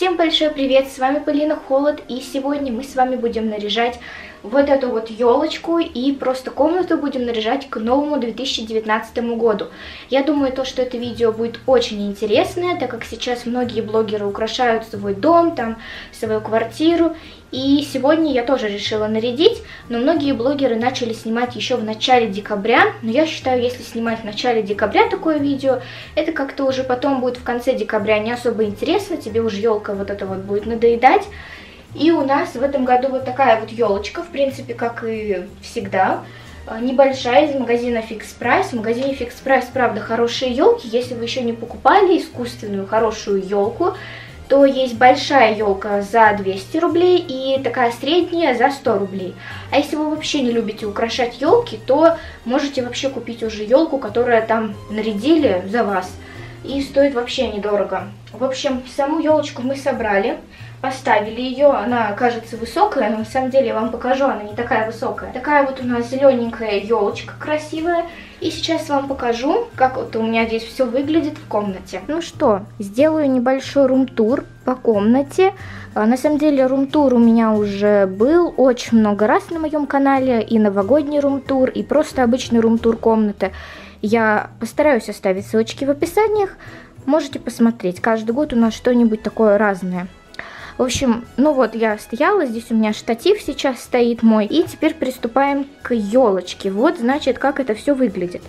Всем большой привет, с вами Полина Холод, и сегодня мы с вами будем наряжать вот эту вот елочку и просто комнату будем наряжать к новому 2019 году. Я думаю, то, что это видео будет очень интересное, так как сейчас многие блогеры украшают свой дом, там, свою квартиру. И сегодня я тоже решила нарядить, но многие блогеры начали снимать еще в начале декабря. Но я считаю, если снимать в начале декабря такое видео, это как-то уже потом будет в конце декабря не особо интересно, тебе уже елка вот эта вот будет надоедать. И у нас в этом году вот такая вот елочка, в принципе, как и всегда, небольшая, из магазина Fix Price. В магазине Fix Price, правда, хорошие елки. Если вы еще не покупали искусственную хорошую елку, то есть большая елка за 200 рублей и такая средняя за 100 рублей. А если вы вообще не любите украшать елки, то можете вообще купить уже елку, которую там нарядили за вас. И стоит вообще недорого. В общем, саму елочку мы собрали, поставили ее. Она кажется высокая, но на самом деле я вам покажу, она не такая высокая. Такая вот у нас зелененькая елочка красивая. И сейчас вам покажу, как вот у меня здесь все выглядит в комнате. Ну что, сделаю небольшой рум-тур по комнате. На самом деле рум-тур у меня уже был очень много раз на моем канале. И новогодний рум-тур, и просто обычный рум-тур комнаты. Я постараюсь оставить ссылочки в описаниях, можете посмотреть. Каждый год у нас что-нибудь такое разное. В общем, ну вот я стояла, здесь у меня штатив сейчас стоит мой. И теперь приступаем к елочке. Вот, значит, как это все выглядит.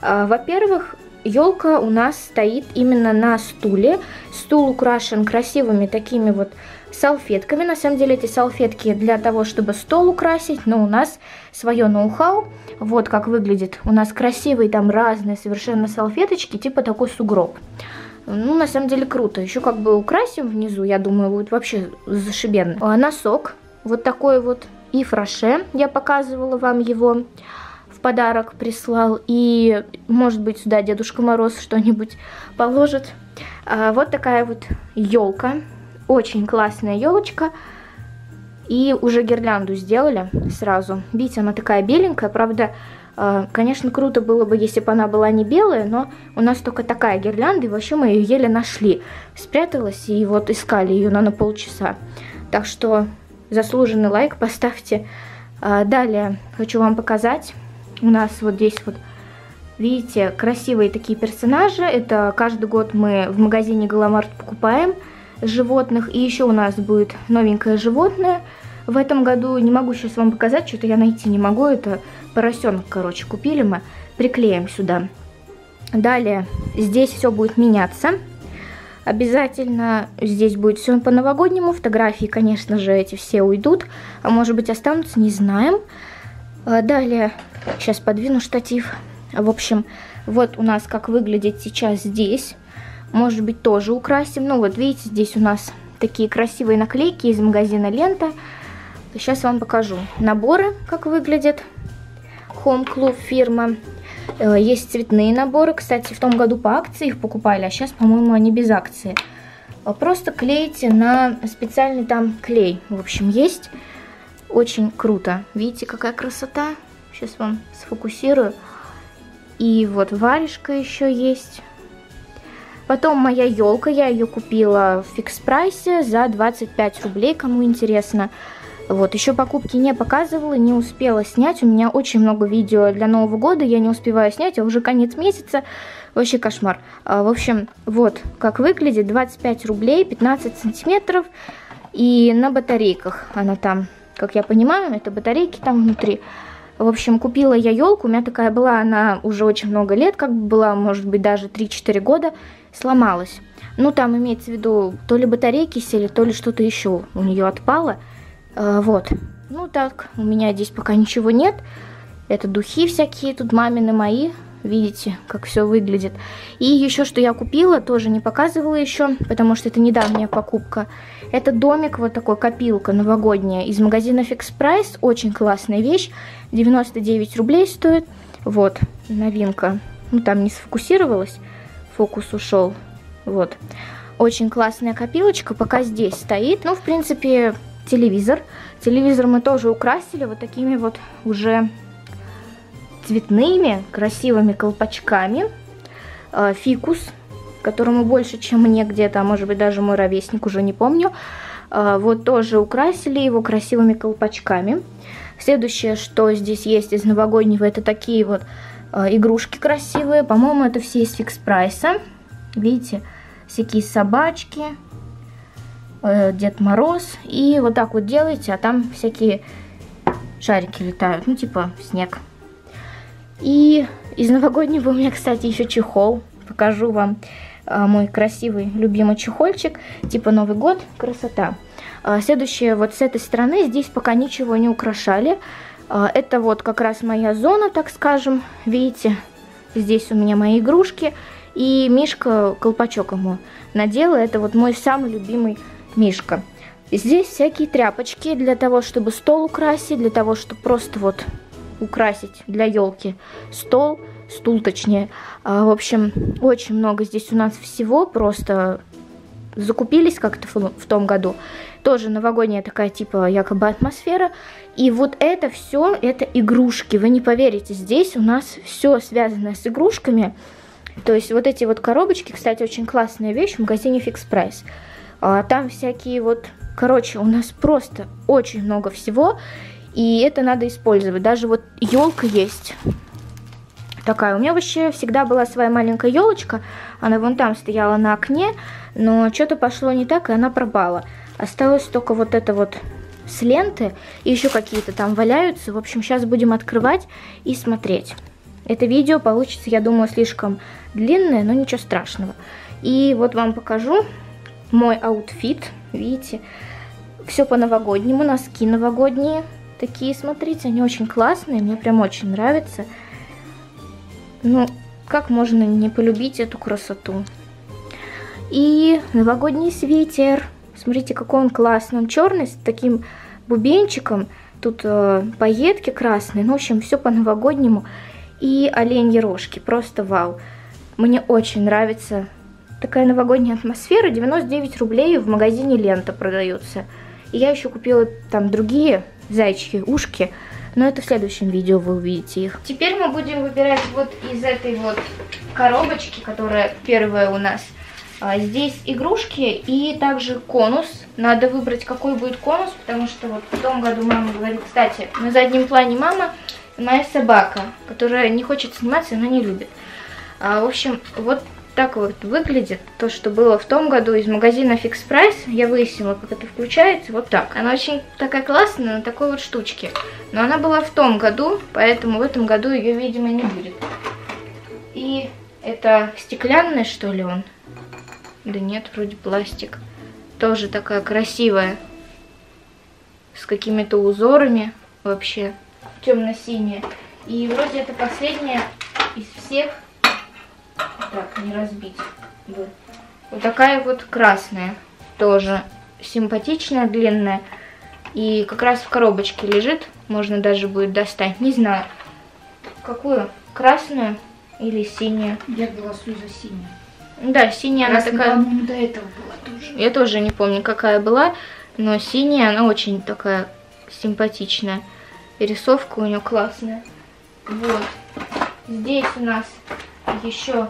Во-первых, елка у нас стоит именно на стуле. Стул украшен красивыми такими вот салфетками. На самом деле эти салфетки для того, чтобы стол украсить, но у нас свое ноу-хау. Вот как выглядит. У нас красивые там разные совершенно салфеточки, типа такой сугроб. Ну, на самом деле круто. Еще как бы украсим внизу, я думаю, будет вообще зашибенно. Носок вот такой вот и фраше. Я показывала вам его. Подарок прислал, и, может быть, сюда Дедушка Мороз что-нибудь положит. Вот такая вот елка, очень классная елочка, и уже гирлянду сделали сразу. Видите, она такая беленькая, правда, конечно, круто было бы, если бы она была не белая, но у нас только такая гирлянда, и вообще мы ее еле нашли, спряталась, и вот искали ее, наверное, полчаса. Так что заслуженный лайк поставьте. Далее хочу вам показать. У нас вот здесь вот, видите, красивые такие персонажи. Это каждый год мы в магазине Галамарт покупаем животных. И еще у нас будет новенькое животное. В этом году не могу сейчас вам показать, что-то я найти не могу. Это поросенок, короче, купили мы. Приклеим сюда. Далее здесь все будет меняться. Обязательно здесь будет все по-новогоднему. Фотографии, конечно же, эти все уйдут. А может быть останутся, не знаем. Далее, сейчас подвину штатив. В общем, вот у нас как выглядит сейчас здесь. Может быть, тоже украсим. Ну вот, видите, здесь у нас такие красивые наклейки из магазина Лента. Сейчас вам покажу. Наборы, как выглядят. Home Club фирма. Есть цветные наборы. Кстати, в том году по акции их покупали, а сейчас, по-моему, они без акции. Просто клеите на специальный там клей. В общем, есть. Очень круто. Видите, какая красота? Сейчас вам сфокусирую. И вот варежка еще есть. Потом моя елка. Я ее купила в Fix Price за 25 рублей, кому интересно. Вот, еще покупки не показывала, не успела снять. У меня очень много видео для Нового года. Я не успеваю снять, а уже конец месяца. Вообще кошмар. В общем, вот как выглядит. 25 рублей, 15 сантиметров. И на батарейках она там. Как я понимаю, это батарейки там внутри. В общем, купила я елку. У меня такая была, она уже очень много лет, как бы была, может быть, даже 3-4 года. Сломалась. Ну, там имеется в виду, то ли батарейки сели, то ли что-то еще у нее отпало. Вот. Ну, так, у меня здесь пока ничего нет. Это духи всякие, тут мамины мои. Видите, как все выглядит. И еще, что я купила, тоже не показывала еще, потому что это недавняя покупка. Это домик, вот такой, копилка новогодняя из магазина Fix Price. Очень классная вещь. 99 рублей стоит. Вот, новинка. Ну, там не сфокусировалась. Фокус ушел. Вот. Очень классная копилочка. Пока здесь стоит. Ну, в принципе, телевизор. Телевизор мы тоже украсили вот такими вот уже цветными красивыми колпачками. Фикус которому больше, чем мне где-то, а может быть даже мой ровесник, уже не помню. Вот тоже украсили его красивыми колпачками. Следующее, что здесь есть из новогоднего, это такие вот игрушки красивые. По-моему, это все из Фикс Прайса. Видите, всякие собачки, Дед Мороз. И вот так вот делаете, а там всякие шарики летают, ну типа снег. И из новогоднего у меня, кстати, еще чехол. Покажу вам мой красивый, любимый чехольчик. Типа Новый год, красота. Следующее, вот с этой стороны, здесь пока ничего не украшали. Это вот как раз моя зона, так скажем. Видите, здесь у меня мои игрушки. И Мишка, колпачок ему надела. Это вот мой самый любимый Мишка. Здесь всякие тряпочки для того, чтобы стол украсить, для того, чтобы просто вот украсить для елки стол. Стул, точнее. В общем, очень много здесь у нас всего. Просто закупились как-то в том году. Тоже новогодняя такая типа якобы атмосфера. И вот это все, это игрушки. Вы не поверите, здесь у нас все связано с игрушками. То есть вот эти вот коробочки, кстати, очень классная вещь в магазине Fix Price. Там всякие вот... Короче, у нас просто очень много всего. И это надо использовать. Даже вот елка есть. Такая. У меня вообще всегда была своя маленькая елочка. Она вон там стояла на окне, но что-то пошло не так, и она пропала. Осталось только вот это вот с ленты. И еще какие-то там валяются. В общем, сейчас будем открывать и смотреть. Это видео получится, я думаю, слишком длинное, но ничего страшного. И вот вам покажу мой аутфит. Видите, все по-новогоднему. Носки новогодние. Такие, смотрите, они очень классные. Мне прям очень нравятся. Ну, как можно не полюбить эту красоту? И новогодний свитер. Смотрите, какой он классный. Он черный, с таким бубенчиком. Тут пайетки красные. Ну, в общем, все по-новогоднему. И оленьи рожки. Просто вау. Мне очень нравится такая новогодняя атмосфера. 99 рублей в магазине «Лента» продаются. И я еще купила там другие зайчики, ушки. Но это в следующем видео, вы увидите их. Теперь мы будем выбирать вот из этой вот коробочки, которая первая у нас. Здесь игрушки и также конус. Надо выбрать, какой будет конус, потому что вот в том году мама говорит... Кстати, на заднем плане мама, моя собака, которая не хочет сниматься, она не любит. В общем, вот так вот выглядит то, что было в том году из магазина Fix Price. Я выяснила, как это включается. Вот так. Она очень такая классная, на такой вот штучке. Но она была в том году, поэтому в этом году ее, видимо, не будет. И это стеклянный, что ли, он? Да нет, вроде пластик. Тоже такая красивая. С какими-то узорами вообще. Темно-синяя. И вроде это последняя из всех... Так, не разбить. Вот такая вот красная. Тоже симпатичная, длинная. И как раз в коробочке лежит. Можно даже будет достать. Не знаю, какую. Красную или синюю? Я голосую за синюю. Да, синяя. Красная, она такая... До этого была тоже. Я тоже не помню, какая была. Но синяя, она очень такая симпатичная. И рисовка у нее классная. Вот. Здесь у нас... Еще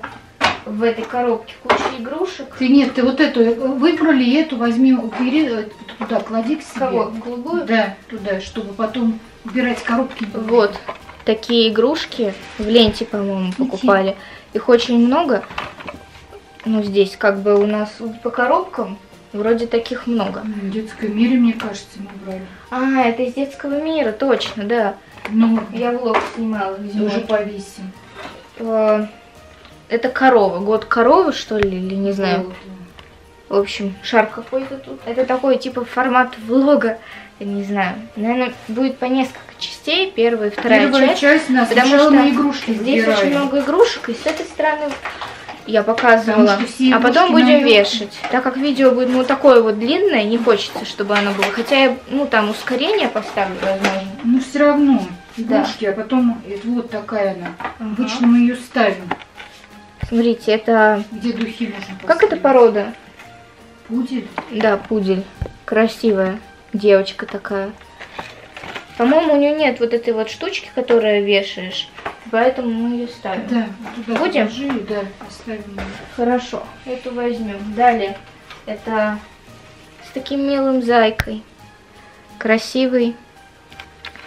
в этой коробке куча игрушек. Ты нет, ты вот эту выбрали, эту возьми, убери, туда клади к себе. Кого? В голубую? Да, туда, чтобы потом убирать коробки. Вот такие игрушки в «Ленте», по-моему, покупали. Их очень много. Ну, здесь как бы у нас по коробкам вроде таких много. В «Детском мире», мне кажется, мы брали. А, это из «Детского мира», точно, да. Ну, я влог снимала. Уже повесим. Это корова. Год коровы, что ли, или не знаю. В общем, шар какой-то тут. Это такой типа формат влога. Я не знаю. Наверное, будет по несколько частей. Первая и вторая часть. Нас потому что игрушки здесь выбирали. Очень много игрушек. И с этой стороны я показывала. А потом будем вешать. Так как видео будет ну такое вот длинное, не хочется, чтобы оно было. Хотя я ну там ускорение поставлю, возможно. Ну все равно. Игрушки, да. А потом вот такая она. Ага. Обычно мы ее ставим. Смотрите, это... Где духи можно поставить? Как это порода? Пудель? Да, пудель. Красивая девочка такая. По-моему, у нее нет вот этой вот штучки, которую вешаешь. Поэтому мы ее ставим. Да, будем? Положи, да, оставим. Хорошо, эту возьмем. Далее, это с таким милым зайкой. Красивый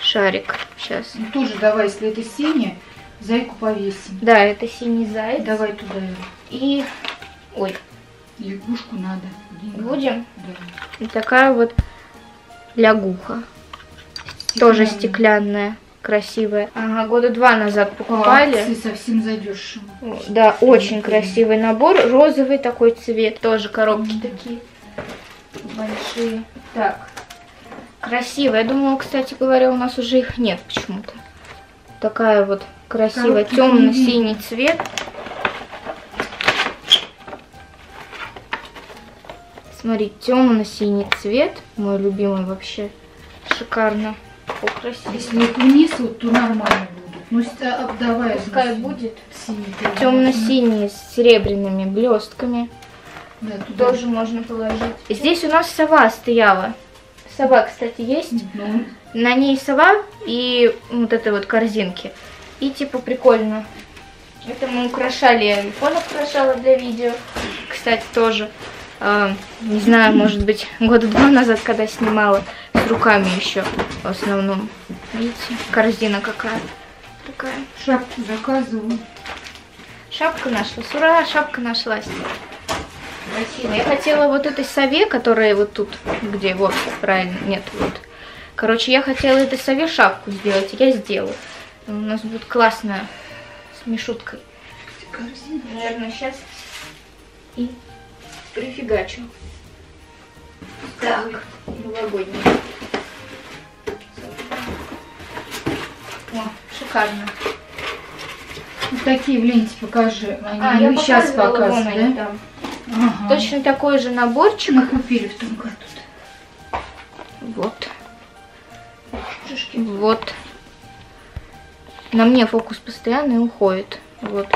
шарик. Сейчас. Ну, тоже давай, если это синий, зайку повесим. Да, это синий заяц. Давай туда его. И... Ой. Лягушку надо. Будем? Да. И такая вот лягуха. Стеклянная. Тоже стеклянная. Красивая. Ага, года два назад покупали. Акции совсем задешево. Да, очень красивый набор. Розовый такой цвет. Тоже коробки такие большие. Так, красивая. Я думала, кстати говоря, у нас уже их нет почему-то. Такая вот красивая, темно-синий цвет. Смотри, темно-синий цвет. Мой любимый вообще. Шикарно. Красиво. Если их вниз, вот, то нормально будет. Ну, обдавай. Пускай будет темно-синий с серебряными блестками. Да, тоже можно положить. Здесь у нас сова стояла. Сова, кстати, есть. Угу. На ней сова и вот этой вот корзинки. И типа прикольно. Это мы украшали. Я телефон украшала для видео. Кстати, тоже. Не знаю, может быть, года два назад, когда снимала с руками еще в основном. Видите, корзина какая такая. Шапку заказываю. Шапка нашлась. Ура, шапка нашлась. Красиво. Я хотела вот этой сове, которая вот тут, где, вот, правильно, нет, вот. Короче, я хотела этой сове шапку сделать, я сделала. У нас будет классная с мишуткой. Корзина. Наверное, сейчас и... Прифигачу. Так, новогодний. О, шикарно. Вот такие в ленте покажи. Они я сейчас показываю, да? Они там. Ага. Точно такой же наборчик. Мы купили в том году. Вот. Шишки. Вот. На мне фокус постоянно уходит. Вот.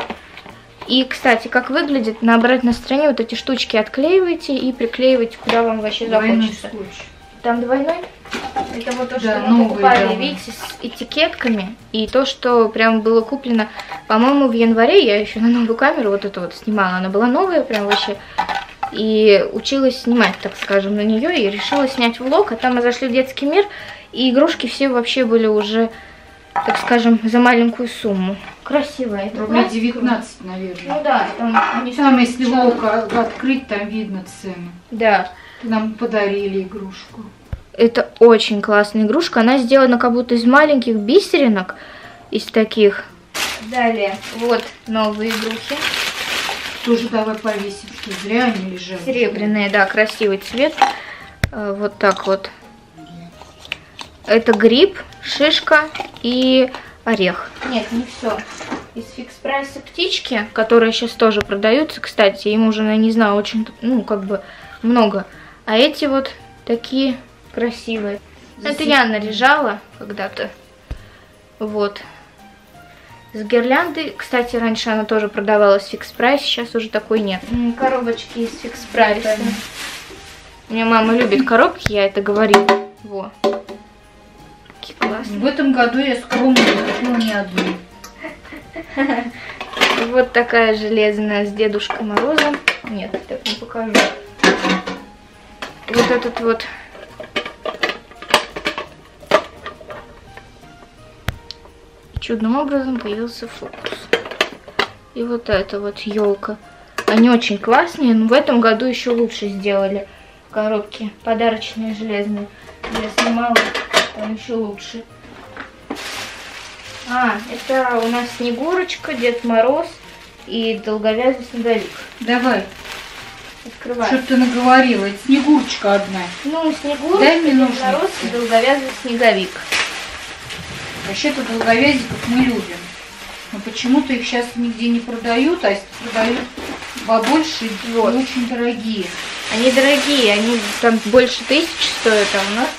И, кстати, как выглядит, на обратной стороне вот эти штучки отклеиваете и приклеиваете, куда вам вообще захочется. Там двойной? Это вот то, что мы покупали, видите, с этикетками. И то, что прям было куплено, по-моему, в январе. Я еще на новую камеру вот эту вот снимала. Она была новая прям вообще. И училась снимать, так скажем, на нее. И решила снять влог. А там мы зашли в Детский мир. И игрушки все вообще были уже... так скажем, за маленькую сумму. Красивая. Это рублей 19, наверное. Ну да, там если лук открыть, там видно цену. Да. Нам подарили игрушку. Это очень классная игрушка. Она сделана как будто из маленьких бисеринок, из таких. Далее, вот новые игрушки. Тоже давай повесим, что зря они лежат. Серебряные, да, красивый цвет. Вот так вот. Это гриб, шишка и орех. Нет, не все. Из Фикс Прайса птички, которые сейчас тоже продаются, кстати, им уже, я не знаю, очень, ну, как бы много. А эти вот такие красивые. Здесь это я наряжала когда-то. Вот. С гирляндой, кстати, раньше она тоже продавалась в Фикс Прайсе, сейчас уже такой нет. Коробочки из Фикс Прайса. У меня мама любит коробки, я это говорила. Во. Классно. В этом году я скромно не купила ни одну. Вот такая железная с Дедушкой Морозом. Нет, так не покажу. Вот этот вот. Чудным образом появился фокус. И вот эта вот елка. Они очень классные, но в этом году еще лучше сделали коробки. Подарочные железные. Я снимала... Там еще лучше. А, это у нас Снегурочка, Дед Мороз и долговязый снеговик. Давай. Открывай. Что ты наговорила? Это Снегурочка одна. Ну, Снегурочка, Дед Мороз и долговязый снеговик. Вообще-то долговязиков мы любим. Но почему-то их сейчас нигде не продают, а продают побольше и вот. Очень дорогие. Они дорогие, они там больше 1000 стоят, а у нас...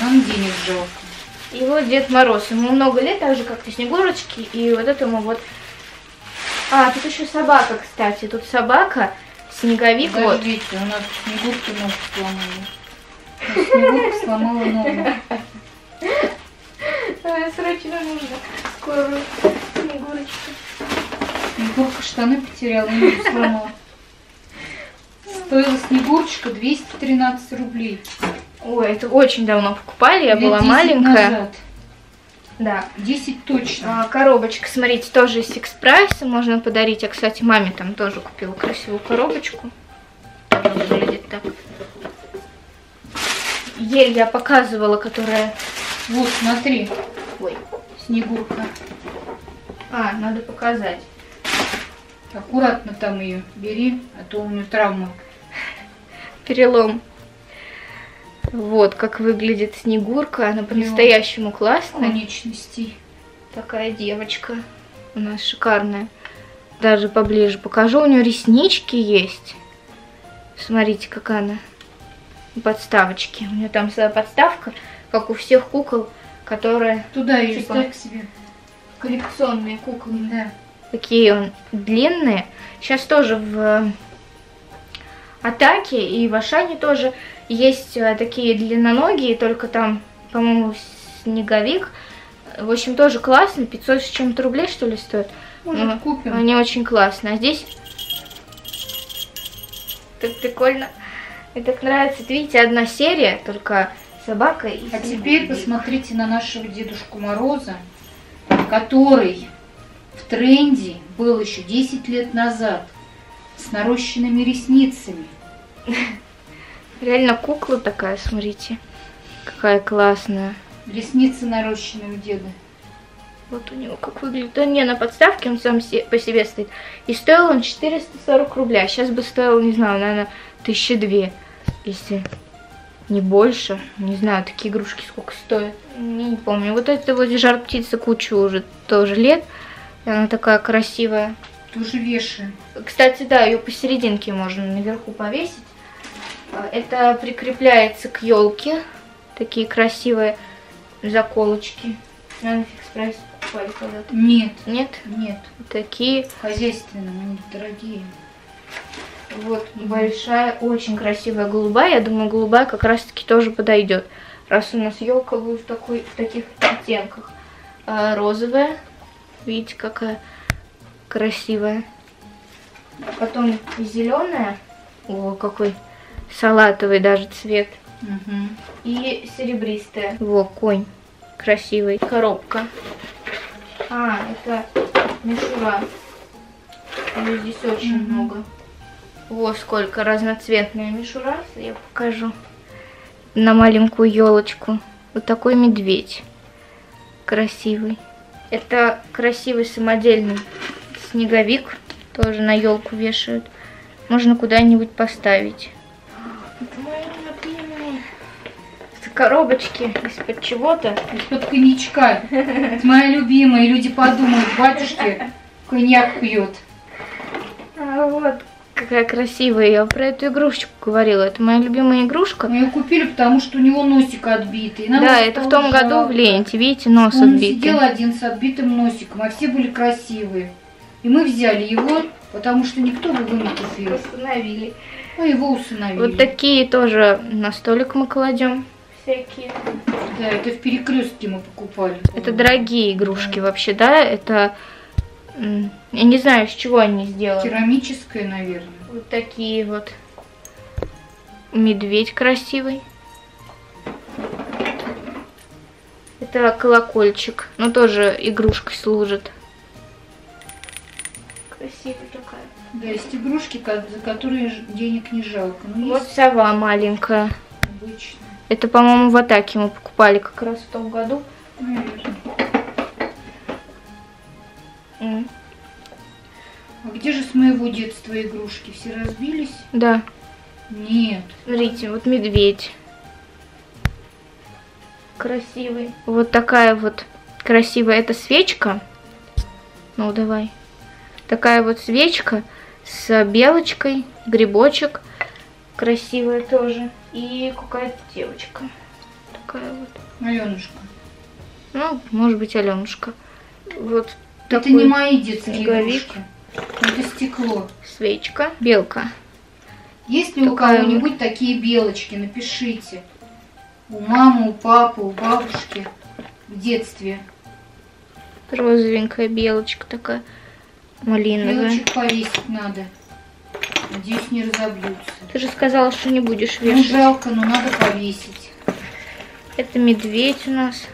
Нам денег жалко. И вот Дед Мороз. Ему много лет, так же, как и Снегурочке. И вот этому вот... А, тут еще собака, кстати. Тут собака, снеговик. Подождите, вот. Видите, у нас Снегурки ногу сломали. Снегурка сломала ногу. Срочно нужно такой вот Снегурочка. Снегурка штаны потеряла, не сломала. Стоила Снегурочка 213 рублей. Ой, это очень давно покупали, я была маленькая. Назад. Да, 10 точно. Коробочка, смотрите, тоже из Fix Price, можно подарить. Я, кстати, маме там тоже купила красивую коробочку. Она выглядит так. Ель я показывала, которая... Вот, смотри. Ой, Снегурка. А, надо показать. Аккуратно там ее бери, а то у нее травма. Перелом. Вот как выглядит Снегурка. Она по-настоящему классная. Конечностей. Такая девочка. У нас шикарная. Даже поближе покажу. У нее реснички есть. Смотрите, как она. Подставочки. У нее там своя подставка, как у всех кукол, которые... Туда ее ставь к себе. Коллекционные куклы. Да. Такие он длинные. Сейчас тоже в Атаке и в Ашане тоже есть такие длинноногие, только там, по-моему, Снеговик. В общем, тоже классно. 500 с чем-то рублей, что ли, стоит? Может, но купим. Они очень классные. А здесь... Так прикольно. Мне так нравится. Это, видите, одна серия, только собака и... А теперь посмотрите на нашего Дедушку Мороза, который в тренде был еще 10 лет назад. С нарощенными ресницами. Реально кукла такая, смотрите. Какая классная. Ресницы нарощенные у деда. Вот у него как выглядит. Да не, на подставке он сам по себе стоит. И стоил он 440 рубля. Сейчас бы стоил, не знаю, наверное, 1200. Если не больше. Не знаю, такие игрушки сколько стоят. Не помню. Вот это вот жар-птица кучу уже тоже лет. И она такая красивая. Тоже вешаем. Кстати, да, ее посерединке можно наверху повесить. Это прикрепляется к елке. Такие красивые заколочки. Наверное, Fix Price покупали когда-то. Нет. Нет? Нет. Такие. Хозяйственные, они дорогие. Вот, большая, очень красивая голубая. Я думаю, голубая как раз-таки тоже подойдет. Раз у нас елка будет в таких оттенках. Розовая. Видите, какая... красивая. Потом зеленая. О, какой салатовый даже цвет. Угу. И серебристая. Во, конь. Красивый. Коробка. А, это мишура. Ее здесь очень много. Во, сколько разноцветная мишура. Я покажу. На маленькую елочку. Вот такой медведь. Красивый. Это красивый самодельный Снеговик, тоже на елку вешают. Можно куда-нибудь поставить. Это мои любимые. Это коробочки из-под чего-то. Из-под коньячка. Это моя любимая. Люди подумают, батюшки коньяк пьет. А вот какая красивая. Я про эту игрушечку говорила. Это моя любимая игрушка. Мы ее купили, потому что у него носик отбитый. Да, это в том году в Ленте. Видите, нос отбитый. Он сидел один с отбитым носиком, а все были красивые. И мы взяли его, потому что никто бы его не купил. Установили. Мы его установили. Вот такие тоже на столик мы кладем. Всякие. Да, это в Перекрестке мы покупали. Это дорогие игрушки, да, вообще, да? Это, я не знаю, из чего они сделаны. Керамическое, наверное. Вот такие вот. Медведь красивый. Это колокольчик, но тоже игрушкой служит. Красивая такая. Да, есть игрушки, за которые денег не жалко. Но вот есть... сова маленькая. Обычно. Это, по-моему, в Атаке мы покупали как раз в том году. Наверное. А где же с моего детства игрушки? Все разбились? Да. Нет. Смотрите, вот медведь. Красивый. Вот такая вот красивая. Это свечка. Ну, давай. Такая вот свечка с белочкой, грибочек, красивая тоже. И какая-то девочка. Такая вот. Аленушка. Ну, может быть, Аленушка. Вот. Это не мои детские игрушки. Это стекло. Свечка, белка. Есть ли у кого-нибудь такие белочки? Напишите. У мамы, у папы, у бабушки в детстве. розовенькая белочка такая малиновая. Белочек повесить надо. Надеюсь, не разобьются. Ты же сказала, что не будешь вешать. Ну, жалко, но надо повесить. Это медведь у нас.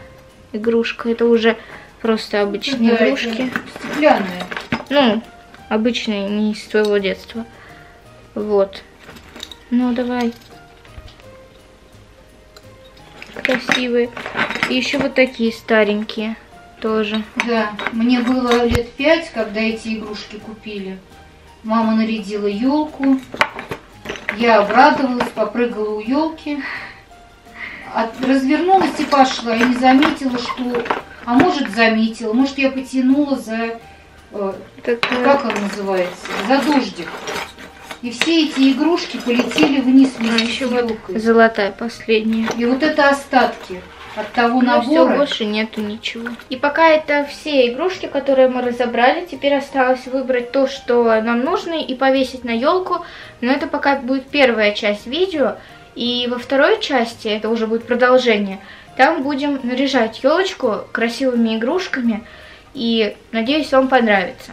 Игрушка. Это уже просто обычные, да, игрушки. Стеклянные. Ну, обычные, не из твоего детства. Вот. Ну, давай. Красивые. И еще вот такие старенькие тоже. Да, мне было лет 5, когда эти игрушки купили. Мама нарядила елку. Я обрадовалась, попрыгала у елки. Развернулась и пошла. Я не заметила, что... А может, заметила. Может, я потянула за... Как он называется? За дождик. И все эти игрушки полетели вниз вместе еще с елкой. Вот золотая последняя. И вот это остатки от того набора. Все, больше нету ничего. И пока это все игрушки, которые мы разобрали. Теперь осталось выбрать то, что нам нужно, и повесить на елку. Но это пока будет первая часть видео. И во второй части, это уже будет продолжение, там будем наряжать елочку красивыми игрушками. И надеюсь, вам понравится.